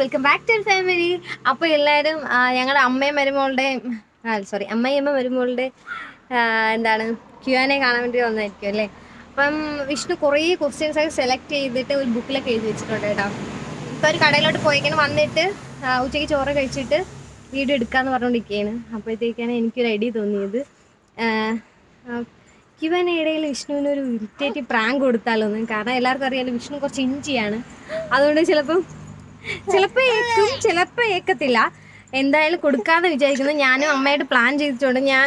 Welcome back to family. അപ്പോൾ എല്ലാവരും ഞങ്ങളുടെ അമ്മയും മരുമോളുടെയും സോറി അമ്മയമ്മ മരുമോളുടെ എന്താണ് ക്യു ആൻഡ് എ കാണാൻ വേണ്ടി വന്നായിരിക്കും അല്ലേ. അപ്പം വിഷ്ണു കുറേ ക്വസ്റ്റ്യൻസ് ഒക്കെ സെലക്ട് ചെയ്തിട്ട് ഒരു ബുക്കിലൊക്കെ എഴുതി വെച്ചിട്ടുണ്ട് കേട്ടോ. ഇപ്പോൾ ഒരു കടയിലോട്ട് പോയിക്കണം, വന്നിട്ട് ഉച്ചയ്ക്ക് ചോറ് കഴിച്ചിട്ട് വീഡിയോ എടുക്കാമെന്ന് പറഞ്ഞുകൊണ്ടിരിക്കുകയാണ്. അപ്പോഴത്തേക്കാണ് എനിക്കൊരു ഐഡിയ തോന്നിയത്, ക്യു ആൻഡ് എടയിൽ വിഷ്ണുവിനൊരു ഇറിറ്റേറ്റീവ് പ്രാങ്ക് കൊടുത്താലോന്ന്. കാരണം എല്ലാവർക്കും അറിയാമല്ലോ വിഷ്ണു കുറച്ച് ഇഞ്ചിയാണ്, അതുകൊണ്ട് ചിലപ്പോൾ ഏക്കും ചിലപ്പോൾ ഏക്കത്തില്ല. എന്തായാലും കൊടുക്കാമെന്ന് വിചാരിക്കുന്നു. ഞാനും അമ്മയായിട്ട് പ്ലാൻ ചെയ്തിട്ടുണ്ട്. ഞാൻ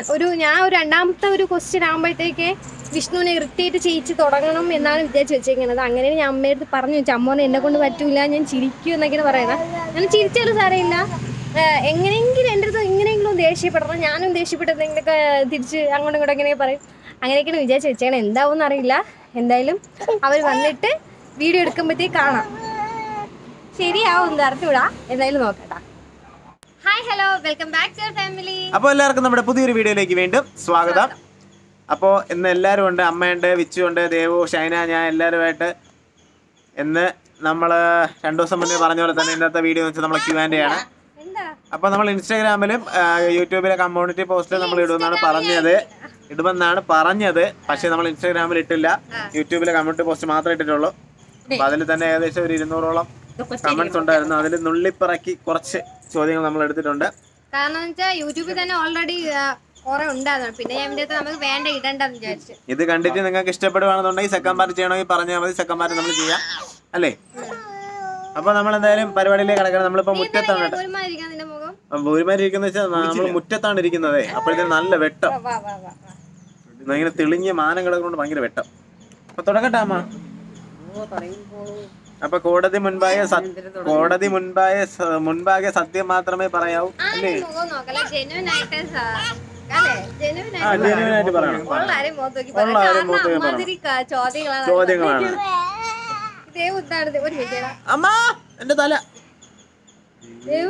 ഒരു രണ്ടാമത്തെ ഒരു ക്വസ്റ്റ്യൻ ആകുമ്പോഴത്തേക്ക് വിഷ്ണുവിനെ ഇറിറ്റേറ്റ് ചെയ്യിച്ച് തുടങ്ങണം എന്നാണ് വിചാരിച്ച് വെച്ചേക്കുന്നത്. അങ്ങനെയാണ് ഞാൻ അമ്മയെടുത്ത് പറഞ്ഞു വെച്ചാൽ അമ്മോനെ എന്നെ കൊണ്ട് പറ്റൂല, ഞാൻ ചിരിക്കും എന്നൊക്കെയാണ് പറയുന്നത്. ഞാൻ ചിരിച്ചാലും സാരമില്ല, എങ്ങനെയെങ്കിലും എൻ്റെ അടുത്ത് എങ്ങനെയെങ്കിലും ദേഷ്യപ്പെടണം, ഞാനും ദേഷ്യപ്പെട്ടെന്തെങ്കിലൊക്കെ തിരിച്ച് അങ്ങോട്ടും ഇങ്ങോട്ടും എങ്ങനെയൊക്കെ പറയും, അങ്ങനെയൊക്കെയാണ് വിചാരിച്ച് വെച്ചേക്കണം. എന്താവും അറിയില്ല. എന്തായാലും അവർ വന്നിട്ട് വീഡിയോ എടുക്കുമ്പോഴത്തേക്ക് കാണാം, ശരിയാവും തരത്തിവിടാ. എന്തായാലും നോക്കട്ടാ. Hi hello welcome back to family. അപ്പോൾ എല്ലാവർക്കും നമ്മുടെ പുതിയൊരു വീഡിയോയിലേക്ക് വീണ്ടും സ്വാഗതം. അപ്പോൾ ഇന്ന് എല്ലാവരും ഉണ്ട്, അമ്മയുണ്ട്, വിച്ചുണ്ട്, ദേവു, ഷൈന, ഞാൻ എല്ലാവരുമായിട്ട് ഇന്ന് നമ്മൾ രണ്ടു ദിവസം മുന്നേ പറഞ്ഞ പോലെ തന്നെ ഇന്നത്തെ വീഡിയോ എന്ന് വെച്ചാൽ നമ്മൾ ക്യു ആൻഡ് എ ആണ്. അപ്പോൾ നമ്മൾ ഇൻസ്റ്റാഗ്രാമിലും യൂട്യൂബിലെ കമ്മ്യൂണിറ്റി പോസ്റ്റിൽ നമ്മൾ ഇടുമെന്നാണ് പറഞ്ഞത്, പക്ഷേ നമ്മൾ ഇൻസ്റ്റാഗ്രാമിൽ ഇട്ടില്ല, യൂട്യൂബിലെ കമ്മ്യൂണിറ്റി പോസ്റ്റ് മാത്രമേ ഇട്ടിട്ടുള്ളൂ. അപ്പോൾ അതിൽ തന്നെ ഏകദേശം ഒരു 200ഓളം കമന്റ്സ് ഉണ്ടായിരുന്നു. അതിൽ നുള്ളിപ്പിറക്കി കുറച്ച് ചോദ്യങ്ങൾ നമ്മൾ എടുത്തിട്ടുണ്ട്. കാരണം യൂട്യൂബിൽ തന്നെ ഓൾറെഡി കുറേ ഉണ്ടായിരുന്നു, പിന്നെ ഞാൻ നമുക്ക് വേണ്ട ഇടണ്ടെന്ന് വിചാരിച്ചു. ഇത് കണ്ടിട്ട് നിങ്ങൾക്ക് ഇഷ്ടപ്പെടുകയാണെന്നുണ്ടെങ്കിൽ സെക്കൻഡ് പാർട്ട് ചെയ്യണമെങ്കിൽ പറഞ്ഞാൽ മതി, സെക്കൻഡ് പാർട്ട് നമ്മൾ ചെയ്യാം അല്ലേ. അപ്പൊ നമ്മൾ എന്തായാലും പരിപാടിയിലേക്ക് കിടക്കണം. നമ്മളിപ്പോ മുറ്റത്താണ് നമ്മൾ മുറ്റത്താണ് ഇരിക്കുന്നത്. അപ്പോഴത്തേക്കും നല്ല വെട്ടം, ഇങ്ങനെ തെളിഞ്ഞ മാനം കിടക്കൊണ്ട് ഭയങ്കര വെട്ടം. അപ്പൊ തുടങ്ങട്ടെ അമ്മ. അപ്പൊ കോടതി മുൻപാകെ സത്യം മാത്രമേ പറയാവൂ അല്ലേ. ചോദ്യങ്ങളാണ്. അമ്മ എന്റെ തല.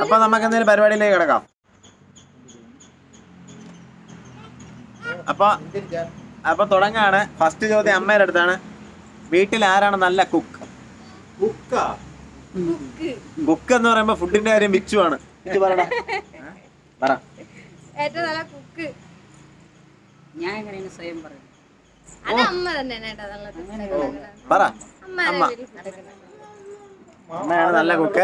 അപ്പൊ നമുക്ക് എന്തെങ്കിലും പരിപാടിയിലേക്ക് കിടക്കാം. അപ്പൊ തുടങ്ങാണ്. ഫസ്റ്റ് ചോദ്യം അമ്മയുടെ അടുത്താണ്. വീട്ടിൽ ആരാണ് നല്ല കുക്ക്? കുക്ക് എന്ന് പറയുമ്പോ ഫുഡിന്റെ കാര്യം വിച്ചു ആണ്. അമ്മയാണ് നല്ല കുക്ക്.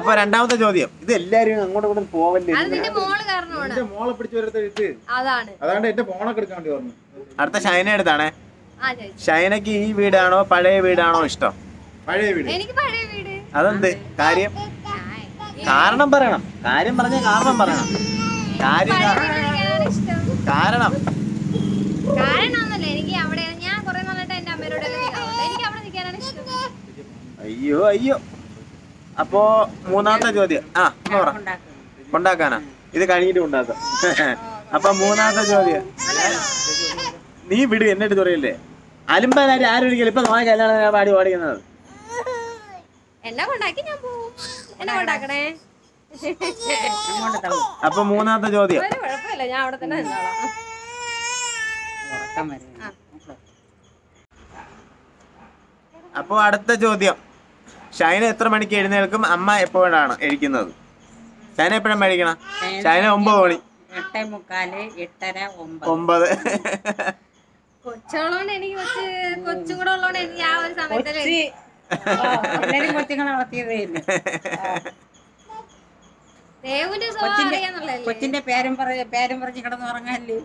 അപ്പൊ രണ്ടാമത്തെ ചോദ്യം, ഇത് എല്ലാരും അങ്ങോട്ട് ഇങ്ങോട്ട് പോവല്ലേ, അതാണ് എന്റെ ഫോണൊക്കെ എടുക്കാൻ വേണ്ടി പറഞ്ഞു. അടുത്ത ഷൈന അടുത്താണേ. ഷൈനക്ക് ഈ വീടാണോ പഴയ വീടാണോ ഇഷ്ടം? പഴയ വീട്. അതെന്ത് കാര്യം? കാരണം പറയണം. കാര്യം പറഞ്ഞ കാരണം പറയണം. കാരണം അയ്യോ അയ്യോ. അപ്പോ മൂന്നാമത്തെ ചോദ്യം ഉണ്ടാക്കാനാ, ഇത് കഴിഞ്ഞിട്ട് ഉണ്ടാക്കാം. അപ്പൊ മൂന്നാമത്തെ ചോദ്യം, നീ വിട് എന്നിട്ട് തുറയില്ലേ അലുമ്പാനായിട്ട് ആരും ഒരിക്കലും ഇപ്പൊ നോക്കി കല്യാണം പാടി ഓടിക്കുന്നത്. അപ്പൊ മൂന്നാമത്തെ ചോദ്യം, അപ്പൊ അടുത്ത ചോദ്യം, ഷൈന എത്ര മണിക്ക് എഴുന്നേൽക്കും? അമ്മ എപ്പോഴാണ് എഴുന്നേൽക്കുന്നത്? ഷൈന എപ്പോഴാണ് മേടിക്കണം? ഷൈന 9 മണി, 8:45, 8:30, 9. കൊച്ചുള്ളോണ്ട് എനിക്ക് കൊച്ചും കൂടെ ഉള്ളോണ്ട് എനിക്ക് ആ ഒരു സമയത്തല്ലേ കൊച്ചിന്റെ പേരും പേരും പറഞ്ഞ് കിടന്ന് ഉറങ്ങല്ലേ.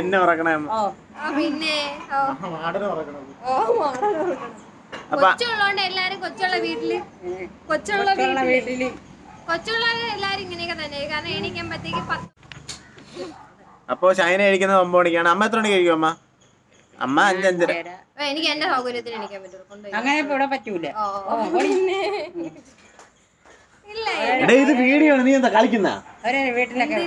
എന്നെ ഉറക്കണേ പിന്നെ കൊച്ചുള്ളോണ്ട് എല്ലാരും കൊച്ചുള്ള വീട്ടില് എല്ലാരും ഇങ്ങനെയൊക്കെ തന്നെ. കാരണം എണീക്കുമ്പത്തേക്ക് 10. അപ്പൊ ഷൈന കഴിക്കുന്നത് 9 മണിക്കാണ്. അമ്മ എത്ര മണിക്ക് കഴിക്കും? അമ്മ 5:30. എനിക്ക് എന്റെ സൗകര്യത്തിന് എണീക്കാൻ പറ്റുള്ളൂ, അങ്ങനെ ഇവിടെ പറ്റൂല. ഇത് വീഡിയോ ആണ്, നീ എന്താ കളിക്കുന്ന? വീട്ടിലൊക്കെ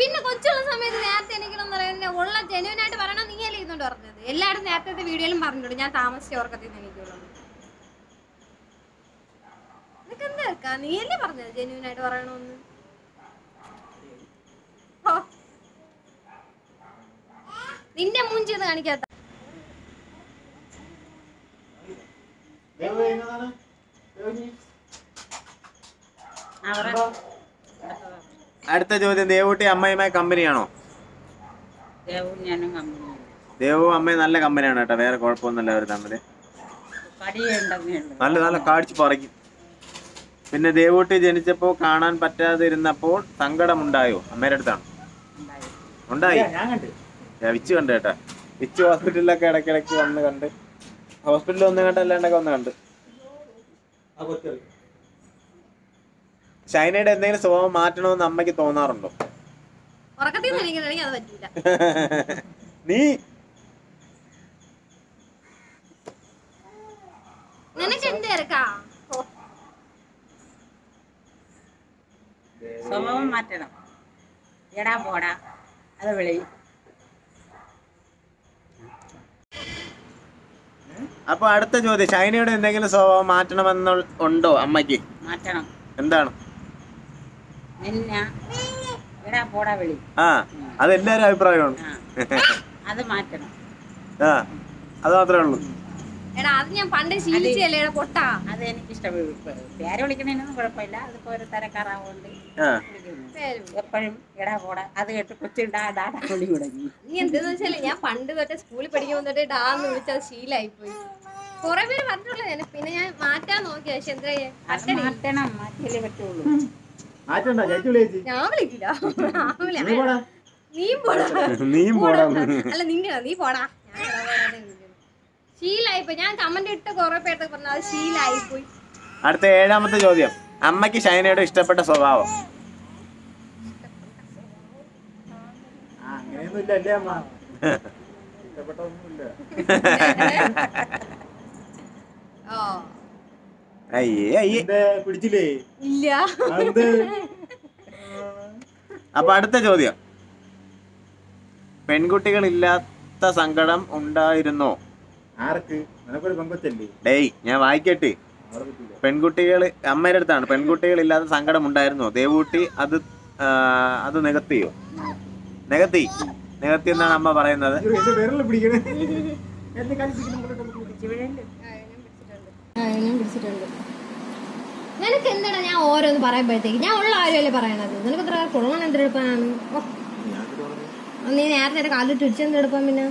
പിന്നെ കൊച്ചുള്ള സമയത്ത് നേരത്തെ എണീക്കണമെന്ന് പറയുന്നത് ഉള്ള ജനുവിനായിട്ട് പറയണം. നീ അല്ലേ ഇരുന്നോണ്ട് പറഞ്ഞത്? എല്ലാവരും നേരത്തെ വീഡിയോയിലും പറഞ്ഞിട്ടുണ്ട് ഞാൻ താമസിച്ച് ഓർക്കത്തിൽ നിന്ന് എനിക്കുള്ളത്. നിനക്ക് എന്താ നീ അല്ലേ പറഞ്ഞത് ജനുവിനായിട്ട് പറയണമെന്ന്? നിന്നെ മൂഞ്ചിന്ന് കാണിക്കാത്ത അടുത്ത ചോദ്യം ദേവൂട്ടി അമ്മയുമായി കമ്പനിയാണോ? ദേവു അമ്മ നല്ല കമ്പനിയാണ് കേട്ടോ, വേറെ കുഴപ്പമൊന്നുമില്ല അവർ തമ്മില്, നല്ല നല്ല കാടിച്ചു പറയും. പിന്നെ ദേവൂട്ടി ജനിച്ചപ്പോൾ കാണാൻ പറ്റാതിരുന്നപ്പോൾ സങ്കടമുണ്ടായോ? അമ്മയുടെ അടുത്താണ് ഉണ്ടായി, വിച്ച് കണ്ട് കേട്ടാ, വിച്ച് ഹോസ്പിറ്റലിലൊക്കെ ഇടയ്ക്കിടയ്ക്ക് വന്ന് കണ്ട്, ഹോസ്പിറ്റലിൽ ഒന്ന് കണ്ട് അല്ലാണ്ടൊക്കെ ഒന്ന് കണ്ട്. ഷൈനയുടെ എന്തെങ്കിലും സ്വഭാവം മാറ്റണമെന്ന് അമ്മയ്ക്ക് തോന്നാറുണ്ടോ? നീ സ്വഭാവം മാറ്റണം, എടാ പോടാ അത് വിളി. അപ്പൊ അടുത്ത ചോദ്യം, ഷൈനയുടെ എന്തെങ്കിലും സ്വഭാവം മാറ്റണമെന്ന് ഉണ്ടോ അമ്മയ്ക്ക്? മാറ്റണം. എന്താണ്? ആ അതെല്ലാരും അഭിപ്രായമാണ്, അത് മാറ്റണം, അത് മാത്രമേ ഉള്ളൂ. ഞാൻ പണ്ട് തൊട്ടേ സ്കൂളിൽ പഠിക്കുമ്പോൾ തൊട്ടേ ഡാന്ന് വിളിച്ചത് ശീലായി പോയി. കൊറേ പേര് പറഞ്ഞിട്ടുള്ളൂ, പിന്നെ ഞാൻ മാറ്റാൻ നോക്കിയ പക്ഷെ എന്താ നീ പോടാ ശീലായിപ്പോയി. ഞാൻ കമന്റ് ഇട്ട് കൊറേ പേരൊക്കെ പറഞ്ഞു അത് ശീലായിപ്പോയി. അടുത്ത ഏഴാമത്തെ ചോദ്യം, അമ്മയ്ക്ക് ഷൈനയുടെ ഇഷ്ടപ്പെട്ട സ്വഭാവം? അപ്പൊ അടുത്ത ചോദ്യം, പെൺകുട്ടികളില്ലാത്ത സങ്കടം ഉണ്ടായിരുന്നോ? ഞാൻ വായിക്കട്ടെ, പെൺകുട്ടികള് അമ്മയുടെ അടുത്താണ്, പെൺകുട്ടികളില്ലാത്ത സങ്കടം ഉണ്ടായിരുന്നോ? ദേവൂട്ടി അത് നികത്തിയോ? നികത്തി എന്നാണ് അമ്മ പറയുന്നത്. നിനക്ക് എന്താടാ ഞാൻ ഓരോന്ന് പറയുമ്പോഴത്തേക്ക്, ഞാൻ ഉള്ള ആരുമല്ലേ പറയണത്, നിനക്ക് എത്ര കൊള്ളണം എന്തെടുക്കാനാണ്? നീ നേരത്തെ കാലിട്ട് ഇടിച്ചെന്തെടുക്കാൻ പിന്നെ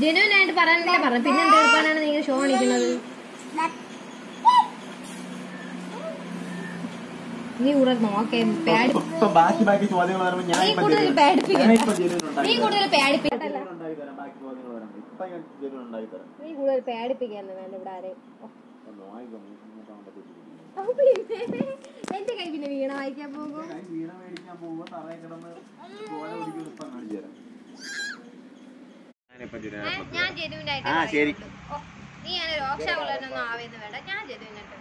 ജനുവിനായിട്ട് പറയാനല്ലേ പറഞ്ഞു, പിന്നെ എന്തെടുക്കാനാണ് നിങ്ങൾ ഷോ കാണിക്കുന്നത്? നീ കൂടുതൽ പേടിപ്പിക്കാന്ന് വേണ്ട ഇവിടെ ആരെയും. എന്റെ കൈ പിന്നെ വീണ വായിക്കാൻ പോകും. ഞാൻ ജനുവിനായിട്ട് നീ അങ്ങനെ രോക്ഷാവുള്ളൊന്നും ആവേന്ന് വേണ്ട, ഞാൻ ജനുവിനായിട്ട്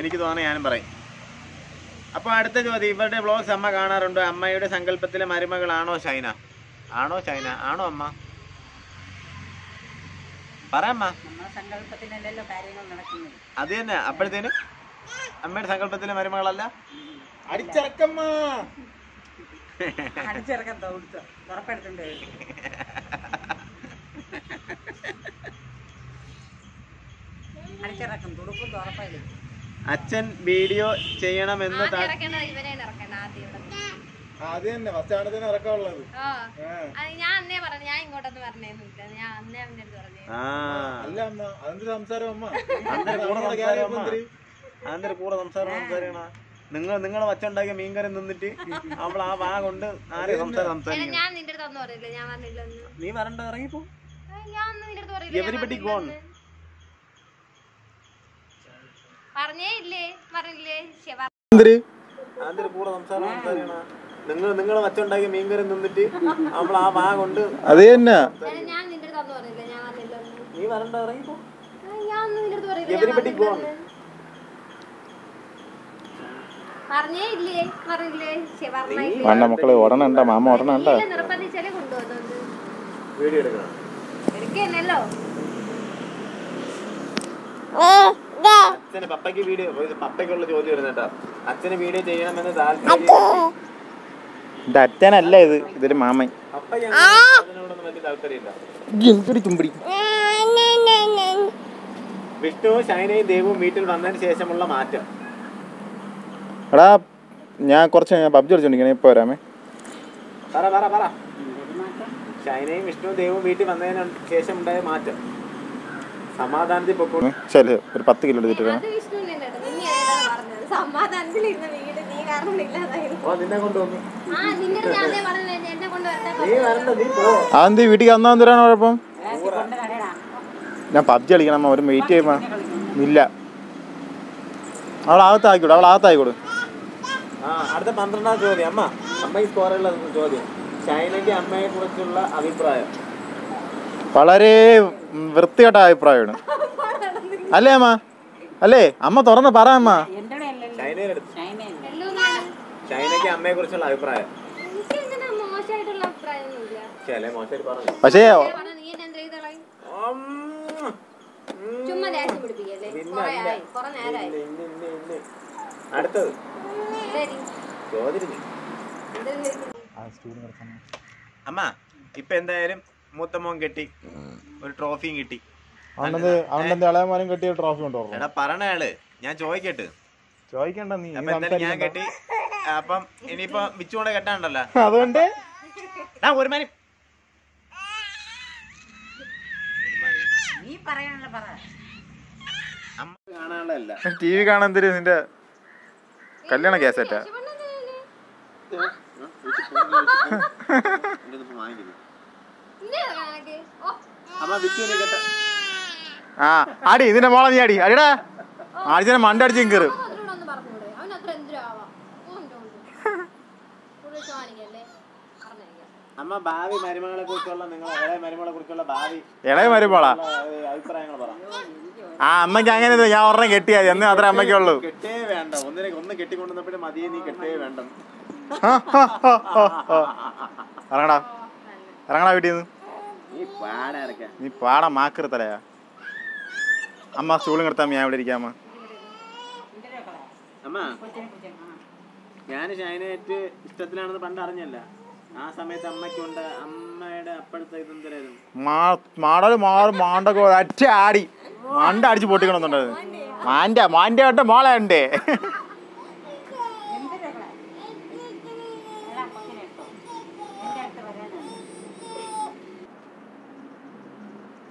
എനിക്ക് തോന്നുന്നു ഞാനും പറയും. അപ്പൊ അടുത്ത ചോദ്യം, ഇവരുടെ വ്ലോഗ്സ് അമ്മ കാണാറുണ്ടോ? അമ്മയുടെ സങ്കല്പത്തിലെ മരുമകളാണോ ഷൈന? ആണോ ഷൈന? ആണോ അമ്മ? പറയമ്മ. അത് തന്നെ, അപ്പോഴത്തേനും അമ്മയുടെ സങ്കല്പത്തിലെ മരുമകളല്ല. അടിച്ചിറക്കമ്മ, അടിച്ചിറക്കാൻ ഉറപ്പെടുത്തുണ്ട്. അച്ഛൻ വീഡിയോ ചെയ്യണമെന്ന് നിങ്ങളും അച്ഛൻ ഉണ്ടാക്കിയ മീൻകറി നിന്നിട്ട് അവൾ ആ വാ കൊണ്ട് ആരെയും സംസാരിക്കും. നീ വരണ്ട, ഇറങ്ങിപ്പോ. നിങ്ങൾ വച്ചുണ്ടാക്കിയ മീൻകറി നിന്നിട്ട് അവൾ ആ വാ കൊണ്ട് അത് തന്നെ. നീ വരണ്ട, ഇറങ്ങിപ്പോ. മക്കളെ ഓടണണ്ട, മാമ ഓടണണ്ട. वीडियो अच्छे पप्पा की वीडियो पप्पा जोली अच्छे वीडियो അച്ഛനല്ല ഇത് ഇതൊരു മാമൻ ചുമ്പടി വിഷ്ണു ഷൈനയും ദേവും വീട്ടിൽ വന്നതിന് ശേഷമുള്ള മാറ്റം. എടാ ഞാൻ കുറച്ച് പബ്ജി കളിച്ചോണ്ടിരിക്കണേ ഇപ്പോ വരാമേ. പറ പറ പറ ഷൈനയും വിഷ്ണു ദേവും വീട്ടിൽ വന്നതിന് ശേഷം ഉണ്ടായ മാറ്റം സമാധാനത്തിൽ പോക്കോ. ശരി ഒരു 10 കിലോ എടുത്തിട്ട് വരാം. സമാധാനത്തിൽ ഇരുന്ന വീട് നീ കാരണം ഇല്ലാതായിരുന്നു. ഓ നിന്നെ കൊണ്ടുവന്നു. ആ നിന്നെ ഞാനേ പറഞ്ഞു എന്നെ കൊണ്ട് വരണ്ട. നീ വരണ്ട നീ പോ. ആണ്ടി വീട്ടിൽ വന്നാ എന്തിനാണ് കുഴപ്പം? ഞാൻ പബ്ജി കളിക്കണം അവര് വെയിറ്റ് ചെയ്യുമാ. ഇല്ല. അവൾ ആകത്തായി കൊടു. അവൾ ആകത്തായി കൊടു. ആ അടുത്ത 12 ആം ചോദ്യം അമ്മ. അമ്മ ഈ സ്കോറുള്ള ചോദ്യം. ഷൈനയ്ക്ക് അമ്മയെ കുറിച്ചുള്ള അഭിപ്രായം. വളരെ വൃത്തികെട്ട അഭിപ്രായമാണ്. അല്ലേ അമ്മ? അല്ലേ അമ്മ തുറന്ന് പറ അമ്മ. പക്ഷേ അമ്മ ഇപ്പൊ എന്തായാലും മൂത്തമോൻ കെട്ടി ഒരു ട്രോഫിയും കിട്ടി. ഇളയമാനും കെട്ടിയ ട്രോഫി ഉണ്ടോ? എടാ പറഞ്ഞയാള് ഞാൻ ചോദിക്കട്ടെ ചോദിക്കണ്ട നീ. ഞാൻ കെട്ടി അപ്പം ഇനിയിപ്പോ വിച്ചുകൂടെ കെട്ടാണ്ടല്ലോ അതുകൊണ്ട് ഒരു മാനം ടി വി കാണാൻ തരും. നിന്റെ കല്യാണ കേസറ്റാ ആ ആടി ഇതിന്റെ മോളെ നീ ആടി അടിടാ ആടിച്ചെ മണ്ട അടിച്ചും കയറും. ആ അമ്മക്ക് അങ്ങനെ ഞാൻ ഒരെണ്ണം കെട്ടിയാ എന്നേ അത്ര അമ്മയ്ക്കുള്ളൂ. ഇറങ്ങടാ ഇറങ്ങടാ വീട്ടിൽ നീ പാടാ മാക്കരുത്തലയാ. അമ്മ സ്റ്റൂളും കിടത്താൻ ഞാൻ ഇവിടെ ഇരിക്കാമ. ഞാൻ ഷൈനേറ്റ് ഇഷ്ടത്തിലാണെന്ന് പണ്ട് അറിഞ്ഞല്ല. ആ സമയത്ത് അമ്മയ്ക്കുണ്ട് അമ്മയുടെ അപ്പോഴത്തെ ഇതെന്തായാലും ആടി മണ്ട അടിച്ച് പൊട്ടിക്കണമെന്നുണ്ടായിരുന്നു. മാൻ്റെ മാൻ്റെ ആട്ടെ മോളെ ഉണ്ട്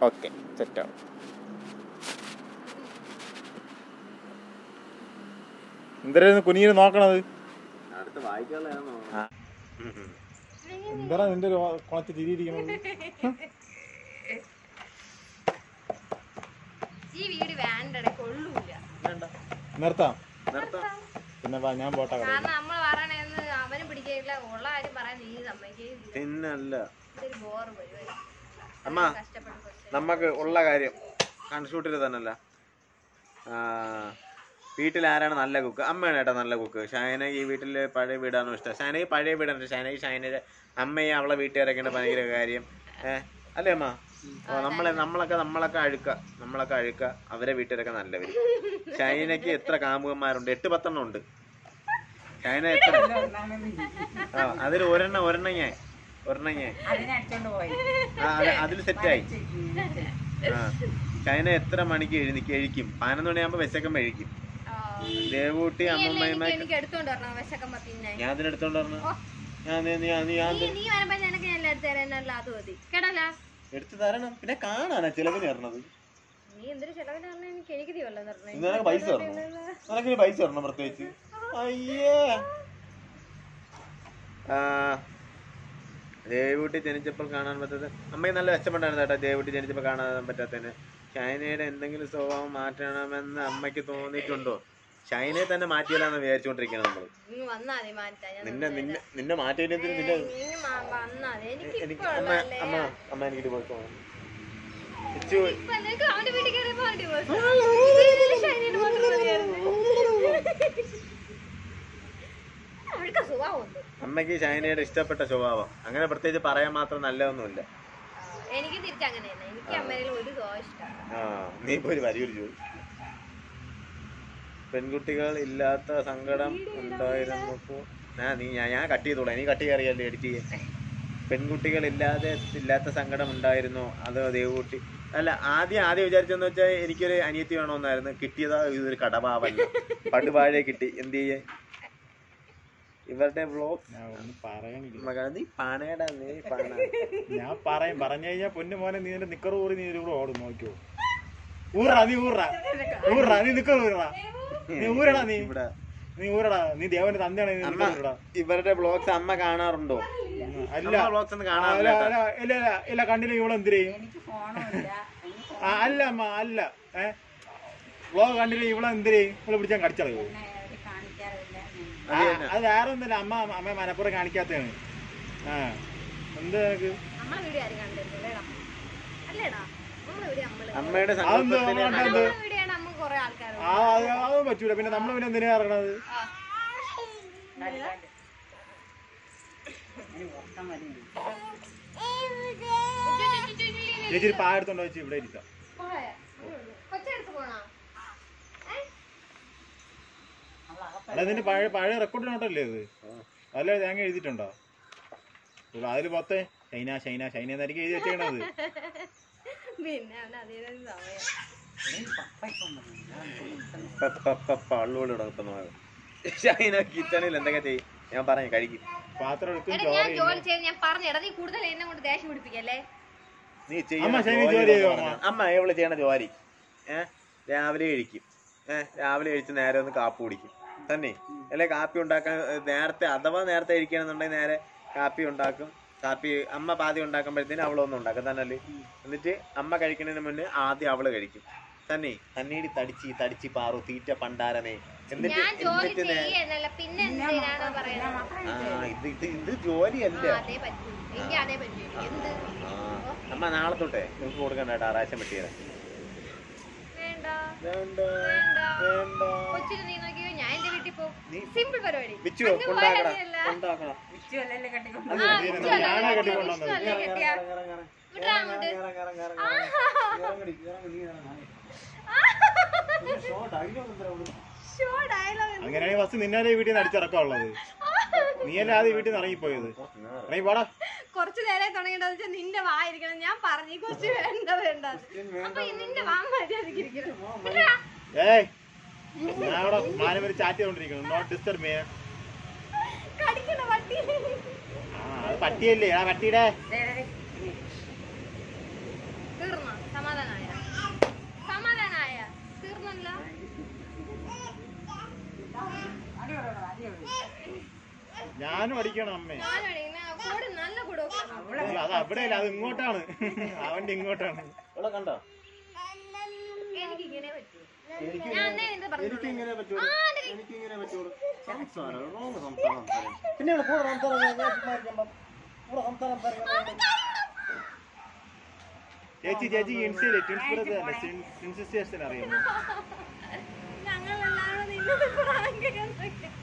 ഓക്കെ സെറ്റാവും. എന്തായിരുന്നു കുഞ്ഞിനെ നോക്കണത്? എന്താ നിന്റെ കുളത്ത് തിരിയിരിക്കണത്? നിർത്താം പിന്നെ ഞാൻ പോട്ടെ. പിന്നല്ല അമ്മ നമുക്ക് ഉള്ള കാര്യം കൺഷൂട്ടിൽ തന്നെയല്ല. വീട്ടിലാരാണ് നല്ല കുക്ക്? അമ്മയാണ് ഏട്ടാ നല്ല കുക്ക്. ഷൈനക്ക് ഈ വീട്ടിൽ പഴയ വീടാണോ ഇഷ്ടം? ഷൈനക്ക് പഴയ വീടാണ്. ഷൈനക്ക് ഷൈനയുടെ അമ്മയെ അവളെ വീട്ടുകാരൊക്കെയാണ് ഭയങ്കര കാര്യം. അല്ലേ അമ്മ? നമ്മളൊക്കെ അഴുക്ക അവരെ വീട്ടുകാരൊക്കെ നല്ലവര്. ഷൈനക്ക് എത്ര കാമുകന്മാരുണ്ട്? 8-10 ഉണ്ട്. ഷൈന എത്ര? അതിൽ ഒരെണ്ണം ഞാൻ അതിൽ സെറ്റായി. ഷൈന എത്ര മണിക്ക് എഴുതിക്കും? 11 മണിയാകുമ്പോ വിശക്കം എഴുതിക്കും. ദേവൂട്ടി അമ്മമ്മ ഞാൻ അതിനെടുത്തോണ്ട് പറഞ്ഞു. എടുത്തു തരണം. പിന്നെ കാണാനാ ചെലവിന് തരണത്. പൈസ നിനക്ക് പൈസ തരണം പ്രത്യേകിച്ച്. അയ്യേ ദേവൂട്ടി ജനിച്ചപ്പോൾ കാണാൻ പറ്റാത്ത അമ്മയ്ക്ക് നല്ല മെച്ചപ്പെട്ടാണ് ചേട്ടാ. ദേവൂട്ടി ജനിച്ചപ്പോൾ കാണാൻ പറ്റാത്തതിന് ഷൈനയുടെ എന്തെങ്കിലും സ്വഭാവം മാറ്റണമെന്ന് അമ്മയ്ക്ക് തോന്നിയിട്ടുണ്ടോ? ഷൈനയെ തന്നെ മാറ്റിയില്ലാന്ന് വിചാരിച്ചോണ്ടിരിക്കണം നമ്മള്. നിന്നെ മാറ്റിയില്ല. അമ്മ എനിക്ക് ഡിവോഴ്സ് പോകണം. അമ്മക്ക് ഷൈനയുടെ ഇഷ്ടപ്പെട്ട സ്വഭാവം അങ്ങനെ പ്രത്യേകിച്ച് പറയാൻ മാത്രം നല്ലതൊന്നുമില്ല. പെൺകുട്ടികളില്ലാത്ത സങ്കടം ഉണ്ടായിരുന്നപ്പോൾ ഞാൻ കട്ട് ചെയ്തോളാം, എനിക്ക് കട്ട് ചെയ്യാറിയാലോ എഡിറ്റ് ചെയ്യാൻ. പെൺകുട്ടികളില്ലാത്ത സങ്കടം ഉണ്ടായിരുന്നോ അതോ ദേവകുട്ടി? അല്ല, ആദ്യം വിചാരിച്ചെന്ന് വെച്ചാൽ എനിക്കൊരു അനിയത്തി വേണമെന്നായിരുന്നു. കിട്ടിയതാ ഇതൊരു കടവാവല്ല, പടുവാഴ കിട്ടി. എന്ത് ചെയ്യേ ഇവരുടെ ഞാൻ പറയും, പറഞ്ഞു കഴിഞ്ഞാൽ പൊന്നു മോനെ നീ എന്റെ നിക്കറ് ഊറി നീ ഇവിടെ ഓടും നോക്കിയോ. ഊറാ നീ, ഊറാ നീ, നിക്കറ് ഊറടാ നീ, ഊരടാ നീ, ഇവിടെ നീ ഊരടാ നീ, ദേവന്റെ തന്നെയാണ്. ഇവരുടെ ബ്ലോഗ്സ് അമ്മ കാണാറുണ്ടോ? അല്ല കണ്ടില്ല. ഇവളെന്തിരേ അല്ല അമ്മ അല്ല ബ്ലോഗ് കണ്ടില്ല. ഇവളെന്തിരേ ഇവളെ പിടിച്ചാൽ കടിച്ചറിയോ? അത് വേറെ ഒന്നുമില്ല, അമ്മ അമ്മ മനപ്പുറം കാണിക്കാത്തതാണ്. ആ എന്താ അമ്മയുടെ അതൊന്നും പറ്റൂല. പിന്നെ നമ്മള് പിന്നെ എന്തിനാ അറിയണത്? ചേച്ചി പായ എടുത്തോണ്ടോ? ചേച്ചി ഇവിടെ ഇരിക്കാം. അല്ല ഇതിന്റെ പഴയ റെക്കോർഡ് നോട്ടല്ലേ ഇത്? അല്ല തേങ്ങ എഴുതിയിട്ടുണ്ടോ അതിൽ? പത്തേ ഷൈന ഷൈന ഷൈന എന്നായിരിക്കും എഴുതി വെച്ചേക്കണത്. എന്തൊക്കെ ചെയ്യും ഞാൻ പറഞ്ഞു കഴിക്കും. പാത്രം എടുക്കും, അമ്മ എവിടെ ചെയ്യണ ജോലി? രാവിലെ കഴിക്കും, രാവിലെ കഴിച്ച് നേരെ ഒന്ന് കാപ്പി കുടിക്കും തന്നെ. അല്ലെ കാപ്പി ഉണ്ടാക്കാൻ നേരത്തെ, അഥവാ നേരത്തെ കഴിക്കുകയാണെന്നുണ്ടെങ്കിൽ നേരെ കാപ്പി ഉണ്ടാക്കും. കാപ്പി അമ്മ പാതി ഉണ്ടാക്കുമ്പോഴത്തേന് അവളൊന്നും ഉണ്ടാക്കും തന്നല്ലേ. എന്നിട്ട് അമ്മ കഴിക്കുന്നതിന് മുന്നേ ആദ്യം അവള് കഴിക്കും തന്നെ. തന്നീടി തടിച്ച് തടിച്ച് പാറു തീറ്റ പണ്ടാരനെ. എന്നിട്ട് ഇത് ജോലിയല്ലേ അമ്മ? നാളെ തൊട്ടേ നിങ്ങൾക്ക് കൊടുക്കണ്ട കേട്ടോ ആറാഴ്ച പറ്റിയത്. അങ്ങനെയാണെങ്കിൽ ബസ് നിന്നെ വീട്ടിൽ നിന്ന് അടിച്ചിറക്കാനുള്ളത്. നീയല്ലേ ആദ്യം വീട്ടിൽ നിന്ന് ഇറങ്ങിപ്പോയത്? ഇറങ്ങിപ്പോടാ. കുറച്ചു നേരം തുടങ്ങിയത് വെച്ചാൽ നിന്റെ വായിരിക്കണം. ഞാൻ പറഞ്ഞു കുറച്ച് വേണ്ട വേണ്ട നിന്റെ പട്ടിയല്ലേ ആ പട്ടിയുടെ സമാധാനായ സമാധാനായ തീർന്നല്ലോ. ഞാനും അടിക്കണം അമ്മേ. അത് അവിടെയല്ല, അത് ഇങ്ങോട്ടാണ് അവന്റെ ഇങ്ങോട്ടാണ്. ഇവിടെ കണ്ടോ ചേച്ചി? ചേച്ചി അറിയാമോ? നീ കൊണ്ടുവന്നില്ലേ?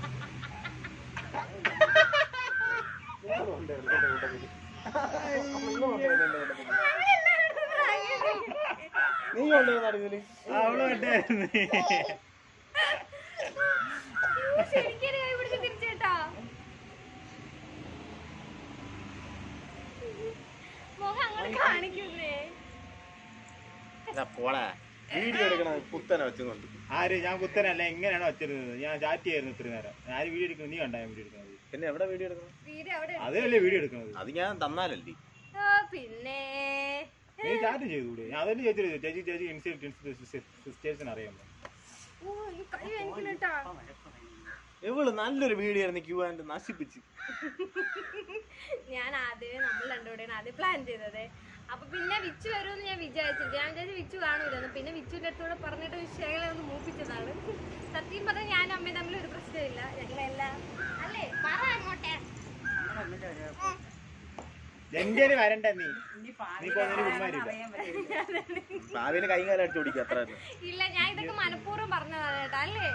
അവള് കണ്ടായിരുന്നു. വീഡിയോ എടുക്കണം കുത്തനെ വെച്ചുകൊണ്ട്. ആര്? ഞാൻ കുത്തനല്ല, എങ്ങനെയാണ് വെച്ചിരുന്നത്? ഞാൻ ചാറ്റ് ചെയ്യായിരുന്നു ഇത്ര നേരം. ആര് വീഡിയോ എടുക്കുന്നത്? നീ കണ്ടാ ഞാൻ വീഡിയോ എടുക്കുന്നത്? പിന്നെ എവിടെ വീഡിയോ എടുക്കണം? അതല്ലേ വീഡിയോ എടുക്കുന്നത്? അത് ഞാൻ തന്നാലല്ലേ. പിന്നെ നീ ചാറ്റ് ചെയ്തൂടെ? ഞാൻ അതല്ലേ ചോദിച്ചത്. ചേച്ചി ചേച്ചി ഇൻസ്റ്റേഴ്സിന് അറിയാമോ? എവള് നല്ലൊരു വീഡിയോ ആയിരുന്നു. ക്യൂ ആൻഡ് നശിപ്പിച്ച് ഞാൻ ആദ്യമേ നമ്മൾ രണ്ടുകൂടെയാണ് ആദ്യം പ്ലാൻ ചെയ്തത്. അപ്പൊ പിന്നെ വിച്ചു വരുമെന്ന് ഞാൻ വിചാരിച്ചില്ല. ഞാൻ വിചാരിച്ചു വിച്ചു കാണൂലെന്ന്. പിന്നെ വിച്ചുവിന്റെ അടുത്തൂടെ പറഞ്ഞിട്ട് വിഷയങ്ങളെ ഒന്ന് മൂപ്പിച്ചതാണ്. സത്യം പറഞ്ഞാൽ ഞാനും അമ്മയും തമ്മിൽ ഒരു പ്രശ്നമില്ല. ഞങ്ങളെല്ലാം അല്ലേ പറ അങ്ങോട്ടെ. ഇല്ല ഞാൻ ഇതൊക്കെ മനഃപൂർവ്വം പറഞ്ഞതാണ് കേട്ടോ. അല്ലേ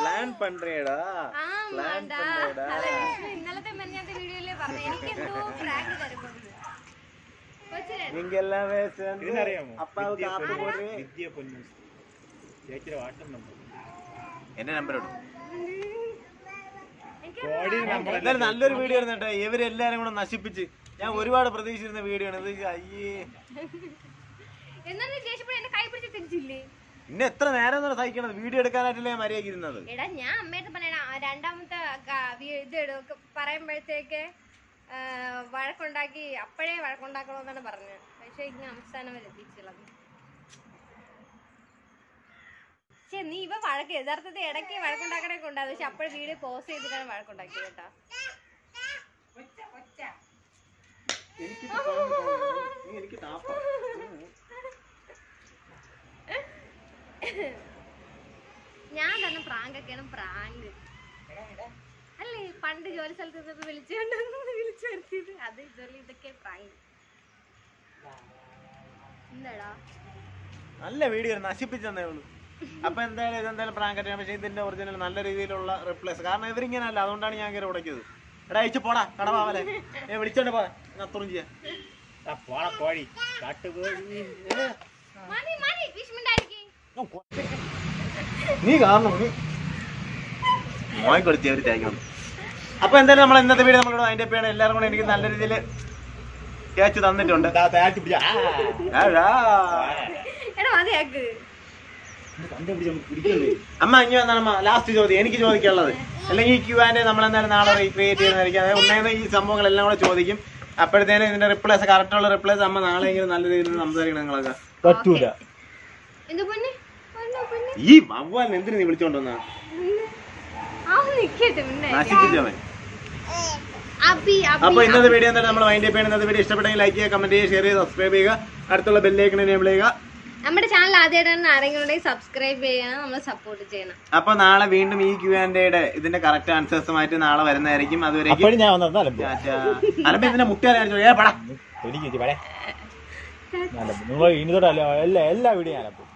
प्लान पन रेडा प्लान पन रेडा इन्नलते मन्याते वीडियो ले पारने इनके दो फ्रैंक कर बोलते बच्चे निंगेल्ला में सेंड अप्पा वो आप बोल रहे विद्या पन्नूस देखिए वाट्सएप नंबर एने नंबर ओडू बॉडी नंबर इधर நல்லൊരു വീഡിയോ ഇടുന്നട്ടോ ഇവരെ എല്ലാരെയും കൂടി നശിപ്പിച്ച് ഞാൻ ഒരുപാട് പ്രതീക്ഷിച്ചിരുന്ന വീഡിയോ ആണ് ഇത് അയ്യേ എന്നാണ് ദേശപ്പെട എന്നെ കൈ പിടിച്ച് തിരിച്ചില്ലേ ഇന്നെ എത്ര നേരം നേരെ സഹിക്കണം വീഡിയോ എടുക്കാനായിട്ടല്ലേ ഞാൻ മരിയാക്കിയിരുന്നത് എടാ ഞാൻ അമ്മേടെ പറഞ്ഞാ രണ്ടാമത്തെ ഇത് പറയുമ്പോഴേത്തേക്ക് വഴക്കുണ്ടാക്കി അപ്പഴേ വഴക്കുണ്ടാക്കണമെന്നാണ് പറഞ്ഞു പക്ഷേ ഇങ്ങ അവസാനം വരെ എത്തിച്ചില്ലത് ചേ നീ ഇവ വഴക്ക് യഥാർത്ഥത്തിൽ ഇടയ്ക്ക് വഴക്കുണ്ടാക്കണേ കൊണ്ടാണ് പക്ഷേ അപ്പഴേ വീഡിയോ പോസ് ചെയ്തിട്ടാണ് വഴക്കുണ്ടാക്കി കേട്ടാ ഒച്ച ഒച്ച എനിക്ക് താപ്പാ ഞാൻ തന്നെ പ്രാങ്ക് ഒക്കെയാണ് പ്രാങ്ക് അല്ലേ പണ്ട് ജോലി സ്ഥലത്ത് വിളിച്ചു വരുത്തിയത് അത് ജോലി ഇതൊക്കെ പ്രാങ്ക് എന്താടാ നല്ല വീഡിയോ നശിപ്പിച്ചു തന്നേ ഉള്ളൂ അപ്പോൾ എന്തായാലും പ്രാങ്ക് ആണ് പക്ഷേ ഇതിന്റെ ഒറിജിനൽ നല്ല രീതിയിലുള്ള റിപ്ലേസ് കാരണം ഇവരിങ്ങനെ അല്ല അതുകൊണ്ടാണ് ഞാൻ കേറി ഉടക്കിയത് എടാ ഇച്ചി പോടാ കടവാവലേ എ വിളിച്ചോണ്ട് പോ നത്തുറും ചെയ്യാ ആ പോടാ കോഴി കാട്ടുകോഴി മാനി മാനി വിഷ്മണ്ടായി നീ കാണണം മോയി കൊടുത്തി അവർ തേക്കണം അപ്പൊ എന്തായാലും നമ്മൾ ഇന്നത്തെ വീഡിയോ നമ്മളിവിടെ അതിന്റെ പേര് എല്ലാവരും കൂടെ എനിക്ക് നല്ല രീതിയിൽ ക്യാച്ച് തന്നിട്ടുണ്ട് അമ്മ ഇനി വന്നാണമ്മ ലാസ്റ്റ് ചോദ്യം എനിക്ക് ചോദിക്കാനുള്ളത് അല്ലെങ്കിൽ ഈ ക്യൂ ആൻഡ് നമ്മൾ എന്തായാലും നാളെ റീക്രിയേറ്റ് ചെയ്യുന്നതായിരിക്കും അതായത് ഒന്നേന്ന് ഈ സംഭവങ്ങളെല്ലാം കൂടെ ചോദിക്കും അപ്പോഴത്തേനും ഇതിന്റെ റിപ്ലേസ് കറക്റ്റുള്ള റിപ്ലേസ് അമ്മ നാളെ എങ്കിലും നല്ല രീതിയിൽ സംസാരിക്കണം നിങ്ങളൊക്കെ പറ്റൂല ഈ വവ്വാൽ എന്തിനാ നീ വിളിച്ചോണ്ട് വന്നാ ആഹ് നിക്കട്ടെ മുന്നേ നശിപ്പിച്ചവൻ അബി അബി അപ്പോൾ ഇന്നത്തെ വീഡിയോ എന്തായാലും നമ്മൾ വൈൻഡ് അപ്പ് ചെയ്യുന്നത് വീഡിയോ ഇഷ്ടപ്പെട്ടെങ്കിൽ ലൈക്ക് ചെയ്യുക കമന്റ് ചെയ്യുക ഷെയർ ചെയ്യുക സബ്സ്ക്രൈബ് ചെയ്യുക അടുത്തുള്ള ബെൽ ഐക്കൺ എനേബിൾ ചെയ്യുക നമ്മുടെ ചാനൽ ആദ്യമായിട്ടാണ് ആരെങ്കിലും ഉണ്ടെങ്കിൽ സബ്സ്ക്രൈബ് ചെയ്യണം നമ്മളെ സപ്പോർട്ട് ചെയ്യണം അപ്പോൾ നാളെ വീണ്ടും ഈ ക്യൂ ആൻഡ് എയുടെ ഇതിന്റെ കറക്റ്റ് ആൻസേഴ്സുമായിട്ട് നാളെ വരുന്നതായിരിക്കും അതുവരെ അപ്പോൾ ഞാൻ വന്നതാ അലമ്പ ഇതിന്റെ മുട്ടയായിരുന്നു ഏ പട ഒരിക്കേ പട നല്ല നിങ്ങൾ ഇനി തൊട്ട് അല്ല എല്ലാ വീഡിയോ ഞാൻ അപ്പോ